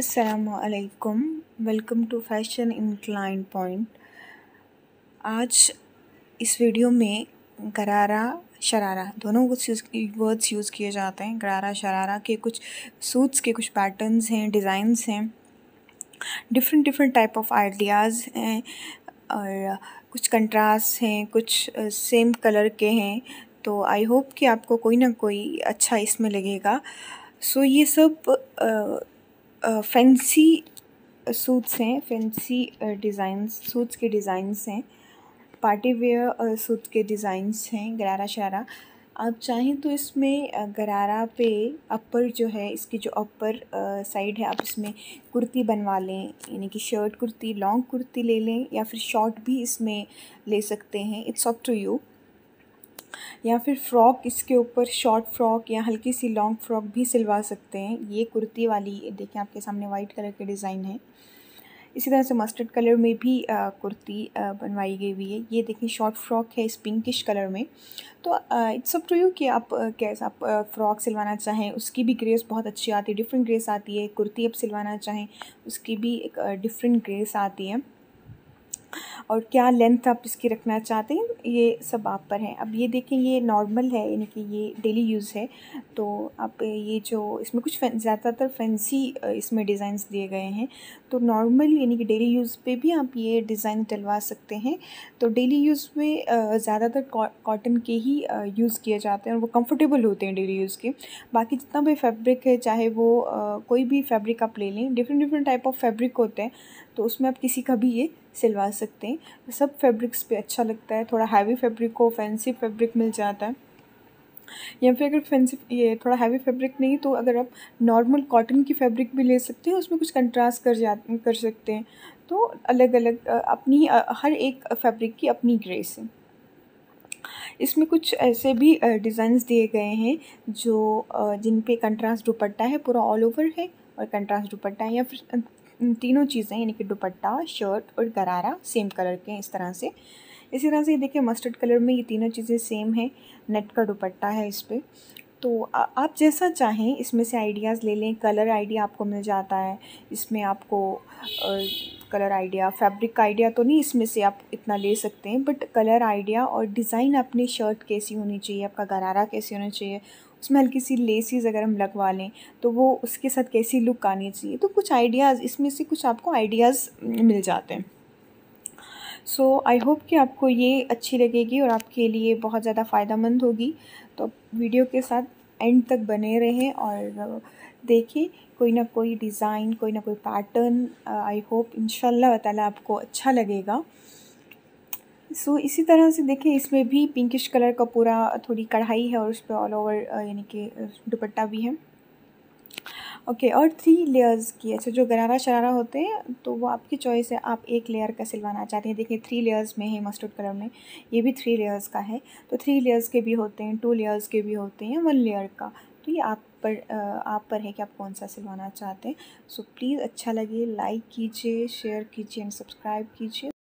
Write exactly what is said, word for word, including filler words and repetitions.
अस्सलामुअलैकुम, welcome to fashion inclined point. आज इस वीडियो में गरारा शरारा दोनों वर्ड्स यूज़ किए जाते हैं। गरारा शरारा के कुछ सूट्स के कुछ पैटर्न्स हैं, डिज़ाइंस हैं, different different type of ideas हैं और कुछ कंट्रास्ट हैं, कुछ सेम कलर के हैं। तो आई होप कि आपको कोई ना कोई अच्छा इसमें लगेगा। सो so, ये सब फैंसी सूट्स हैं, फैंसी डिज़ाइंस सूट्स के डिज़ाइंस हैं, पार्टी वेयर सूट के डिज़ाइंस हैं गरारा शरारा। आप चाहें तो इसमें गरारा पे अपर जो है, इसकी जो अपर साइड है, आप इसमें कुर्ती बनवा लें, यानी कि शर्ट कुर्ती, लॉन्ग कुर्ती ले लें या फिर शॉर्ट भी इसमें ले सकते हैं। It's up to you. या फिर फ्रॉक, इसके ऊपर शॉर्ट फ्रॉक या हल्की सी लॉन्ग फ्रॉक भी सिलवा सकते हैं। ये कुर्ती वाली देखिए आपके सामने वाइट कलर के डिज़ाइन है। इसी तरह से मस्टर्ड कलर में भी आ, कुर्ती आ, बनवाई गई हुई है। ये देखिए शॉर्ट फ्रॉक है इस पिंकिश कलर में। तो इट्स अप टू यू कि आप कैसा आप आ, फ्रॉक सिलवाना चाहें, उसकी भी ग्रेस बहुत अच्छी आती है, डिफरेंट ग्रेस आती है। कुर्ती आप सिलवाना चाहें, उसकी भी एक डिफरेंट ग्रेस आती है। और क्या लेंथ आप इसकी रखना चाहते हैं, ये सब आप पर है। अब ये देखें, ये नॉर्मल है, यानी कि ये डेली यूज़ है। तो आप ये जो इसमें कुछ ज़्यादातर फैंसी इसमें डिज़ाइंस दिए गए हैं, तो नॉर्मल यानी कि डेली यूज़ पे भी आप ये डिज़ाइन डलवा सकते हैं। तो डेली यूज़ में ज़्यादातर कॉटन के ही यूज़ किए जाते हैं और वो कम्फर्टेबल होते हैं डेली यूज़ के। बाकी जितना भी फैब्रिक है, चाहे वो कोई भी फैब्रिक आप ले लें, different different type of fabric होते हैं, तो उसमें आप किसी का भी ये सिलवा सकते हैं। सब फैब्रिक्स पे अच्छा लगता है। थोड़ा हैवी फैब्रिक को फैंसी फैब्रिक मिल जाता है, या फिर अगर फैंसी ये थोड़ा हैवी फैब्रिक नहीं तो अगर आप नॉर्मल कॉटन की फैब्रिक भी ले सकते हैं, उसमें कुछ कंट्रास्ट कर जा कर सकते हैं। तो अलग अलग अपनी हर एक फैब्रिक की अपनी ग्रेस है। इसमें कुछ ऐसे भी डिज़ाइंस दिए गए हैं जो जिन पे कंट्रास्ट दुपट्टा है, पूरा ऑल ओवर है और कंट्रास्ट दुपट्टा है, या फिर तीनों चीज़ें यानी कि दुपट्टा, शर्ट और गरारा सेम कलर के हैं इस तरह से। इसी तरह से ये देखिए मस्टर्ड कलर में ये तीनों चीज़ें सेम हैं, नेट का दुपट्टा है इस पर। तो आ, आप जैसा चाहें इसमें से आइडियाज़ ले लें। कलर आइडिया आपको मिल जाता है इसमें, आपको आ, कलर आइडिया, फैब्रिक का आइडिया तो नहीं इसमें से आप इतना ले सकते हैं, बट कलर आइडिया और डिज़ाइन अपनी शर्ट कैसी होनी चाहिए, आपका गरारा कैसी होना चाहिए, उसमें हल्की सी लेसिस अगर हम लगवा लें तो वो उसके साथ कैसी लुक आनी चाहिए, तो कुछ आइडियाज़ इसमें से कुछ आपको आइडियाज़ मिल जाते हैं। सो आई होप कि आपको ये अच्छी लगेगी और आपके लिए बहुत ज़्यादा फ़ायदेमंद होगी। तो वीडियो के साथ एंड तक बने रहें और देखें, कोई ना कोई डिज़ाइन, कोई ना कोई पैटर्न आई होप इंशाल्लाह ताला आपको अच्छा लगेगा। सो so, इसी तरह से देखें इसमें भी पिंकिश कलर का पूरा थोड़ी कढ़ाई है और उस पर ऑल ओवर यानी कि दुपट्टा भी है। ओके okay, और थ्री लेयर्स की। अच्छा, जो गरारा शरारा होते हैं तो वो आपकी चॉइस है, आप एक लेयर का सिलवाना चाहते हैं। देखिए थ्री लेयर्स में है, मस्टर्ड कलर में ये भी थ्री लेयर्स का है। तो थ्री लेयर्स के भी होते हैं, टू लेयर्स के भी होते हैं, वन लेयर का। तो ये आप पर आप पर है कि आप कौन सा सिलवाना चाहते हैं। सो so, प्लीज़ अच्छा लगे लाइक कीजिए, शेयर कीजिए एंड सब्सक्राइब कीजिए।